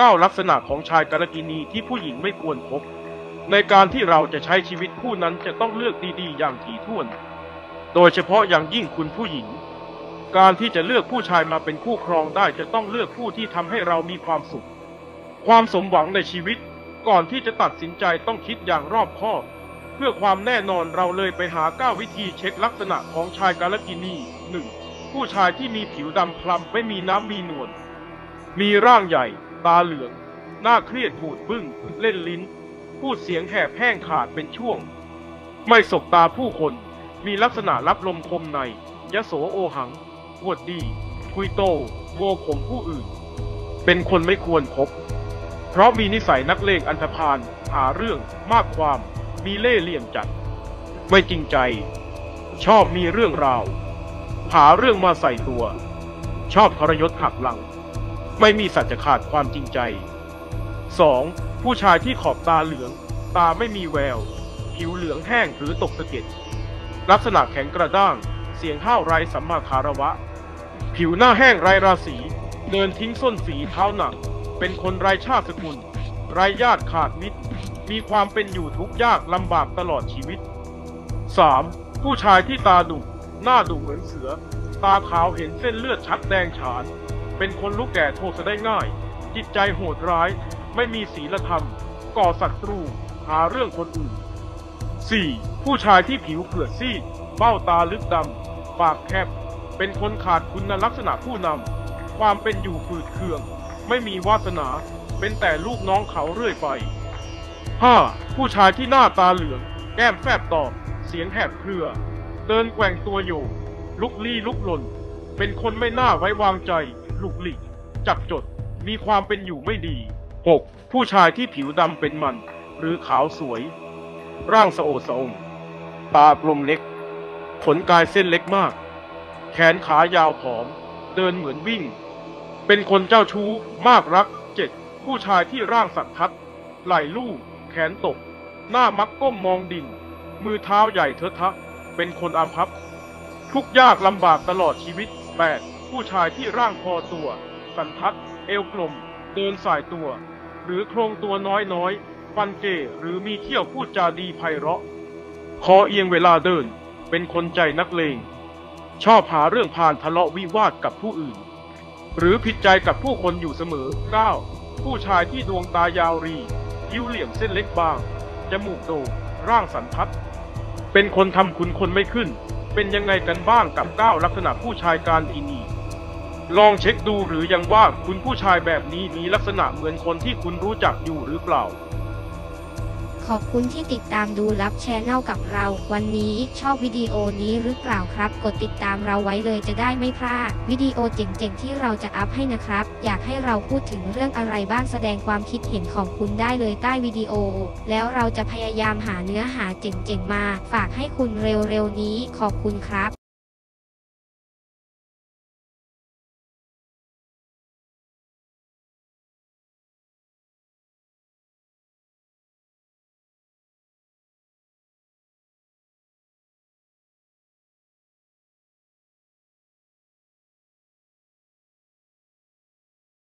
9 ลักษณะของชายกรกิณีที่ผู้หญิงไม่ควรพบในการที่เราจะใช้ชีวิตคู่นั้นจะต้องเลือกดีๆอย่างถี่ถ้วนโดยเฉพาะอย่างยิ่งคุณผู้หญิงการที่จะเลือกผู้ชายมาเป็นคู่ครองได้จะต้องเลือกผู้ที่ทำให้เรามีความสุขความสมหวังในชีวิตก่อนที่จะตัดสินใจต้องคิดอย่างรอบคอบเพื่อความแน่นอนเราเลยไปหา9วิธีเช็คลักษณะของชายกาลกิณี 1. ผู้ชายที่มีผิวดำคล้ำไม่มีน้ำมีนวลมีร่างใหญ่ตาเหลืองหน้าเครียดบูดบึ้งเล่นลิ้นพูดเสียงแหบแห้งขาดเป็นช่วงไม่สบตาผู้คนมีลักษณะรับลมคมในยโสโอหังอวดดีคุยโตโกหกผู้อื่นเป็นคนไม่ควรคบเพราะมีนิสัยนักเลงอันธพาลหาเรื่องมากความมีเล่ห์เหลี่ยมจัดไม่จริงใจชอบมีเรื่องราวหาเรื่องมาใส่ตัวชอบทรยศหักหลังไม่มีสัจจะขาดความจริงใจ 2. ผู้ชายที่ขอบตาเหลืองตาไม่มีแววผิวเหลืองแห้งหรือตกสะเก็ดลักษณะแข็งกระด้างเสียงห้าวไร้สัมมาคารวะผิวหน้าแห้งไร้ราศีเดินทิ้งส้นฝีเท้าหนักเป็นคนไร้ชาติสกุลไร้ญาติขาดมิตรมีความเป็นอยู่ทุกข์ยากลำบากตลอดชีวิต 3. ผู้ชายที่ตาดุหน้าดุเหมือนเสือตาขาวเห็นเส้นเลือดชัดแดงฉานเป็นคนลุกแก่โทสะได้ง่ายจิตใจโหดร้ายไม่มีศีลธรรมก่อศัตรูหาเรื่องคนอื่น 4. ผู้ชายที่ผิวเผือดซีดเบ้าตาลึกดำปากแคบเป็นคนขาดคุณลักษณะผู้นำความเป็นอยู่ฝืดเคืองไม่มีวาสนาเป็นแต่ลูกน้องเขาเรื่อยไป 5. ผู้ชายที่หน้าตาเหลืองแก้มแฟบตอบเสียงแหบเครือเดินแกว่งตัวอยู่ลุกลี้ลุกลนเป็นคนไม่น่าไว้วางใจลุกหลีกจับจดมีความเป็นอยู่ไม่ดี 6. ผู้ชายที่ผิวดำเป็นมันหรือขาวสวยร่างสะโอดสะองตากลมเล็กขนกายเส้นเล็กมากแขนขายาวผอมเดินเหมือนวิ่งเป็นคนเจ้าชู้มากรัก 7. ผู้ชายที่ร่างสันทัดไหล่ลู่แขนตกหน้ามักก้มมองดินมือเท้าใหญ่เทอะทะเป็นคนอาภัพทุกข์ยากลำบากตลอดชีวิต 8. ผู้ชายที่ร่างพอตัวสันทัดเอวกลมเดินสายตัวหรือโครงตัวน้อยๆฟันเก๋หรือมีเที่ยวพูดจาดีไพเราะคอเอียงเวลาเดินเป็นคนใจนักเลงชอบหาเรื่องพานทะเลาะวิวาทกับผู้อื่นหรือผิดใจกับผู้คนอยู่เสมอ 9. ผู้ชายที่ดวงตายาวรีคิ้วเหลี่ยมเส้นเล็กบางจมูกโด่งร่างสันทัดเป็นคนทำคุณคนไม่ขึ้นเป็นยังไงกันบ้างกับ9ลักษณะผู้ชายกาลกิณีลองเช็คดูหรือยังว่าคุณผู้ชายแบบนี้มีลักษณะเหมือนคนที่คุณรู้จักอยู่หรือเปล่าขอบคุณที่ติดตามดูลับแชนแนลกับเราวันนี้ชอบวิดีโอนี้หรือเปล่าครับกดติดตามเราไว้เลยจะได้ไม่พลาดวิดีโอเจ๋งๆที่เราจะอัพให้นะครับอยากให้เราพูดถึงเรื่องอะไรบ้างแสดงความคิดเห็นของคุณได้เลยใต้วิดีโอแล้วเราจะพยายามหาเนื้อหาเจ๋งๆมาฝากให้คุณเร็วๆนี้ขอบคุณครับ